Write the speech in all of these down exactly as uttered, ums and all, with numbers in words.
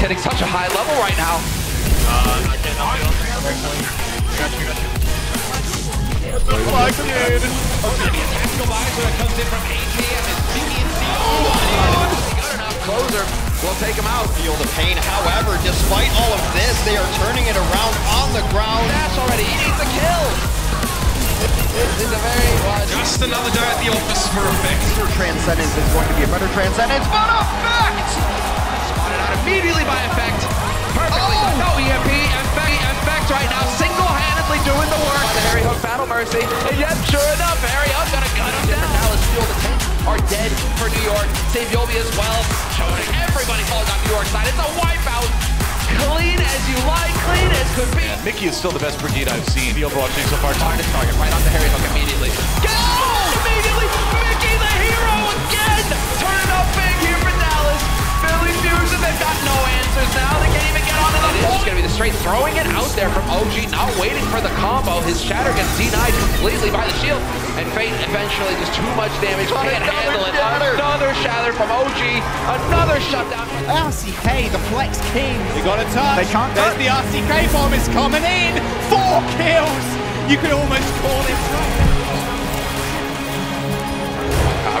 Hitting such a high level right now. Uh, not getting off. Got you, got you. Like, dude. Tactical visor that comes in from A K M and C D C. Oh, got enough closer. We'll take him out. Feel the pain. However, despite all of this, they are turning it around on the ground. Dash already. He needs a kill. This is a very large... Just another die at the office for effect. Transcendence is going to be a better transcendence, but effect! Immediately by effect. Perfectly. Oh! No E M P. Effect right now. Single-handedly doing the work. The Harry Hook Battle Mercy. And yep, sure enough, Harry Hook gonna cut him down. Dallas Fuel, the tanks are dead for New York. Save Yomi as well. Showing everybody falling on New York side. It's a wipeout. Clean as you like. Clean as could be. Yeah, Mickey is still the best Brigitte I've seen. The overall so far. Target target right on the Harry Hook immediately. Go! Oh! Immediately. Mickey the hero again. Turn it up big here for Dallas. Philly Fusion, they've got no answers now. They can't even get onto the pole. It's going to be the straight throwing it out there from O G, not waiting for the combo. His shatter gets denied completely by the shield. And Fade eventually just too much damage. Can't handle it. Another shatter from O G. Another shutdown. R C K, the flex king. They got a touch. They can't touch. The R C K bomb is coming in. Four kills. You could almost call it right.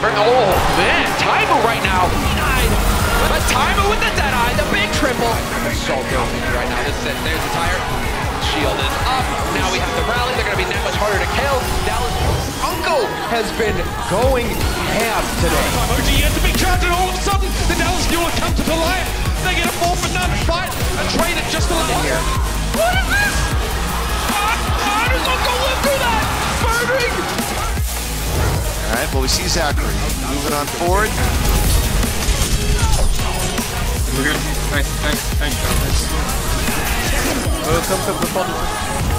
Oh, man. Taimou right now. But Taimou with the dead eye, the big triple. So confident right now. This is it. There's the tire. Shield is up. Now we have the rally. They're going to be that much harder to kill. Dallas Uncle has been going ham today. O G has a big charge, and all of a sudden, the Dallas Fuel comes to the light. They get a four for none fight and trade it just a little here. What is this? How does Uncle live through that? Murdering. All right, well, we see Zachary moving on forward. We're good. Thanks, thanks, thanks, guys. Welcome to the party.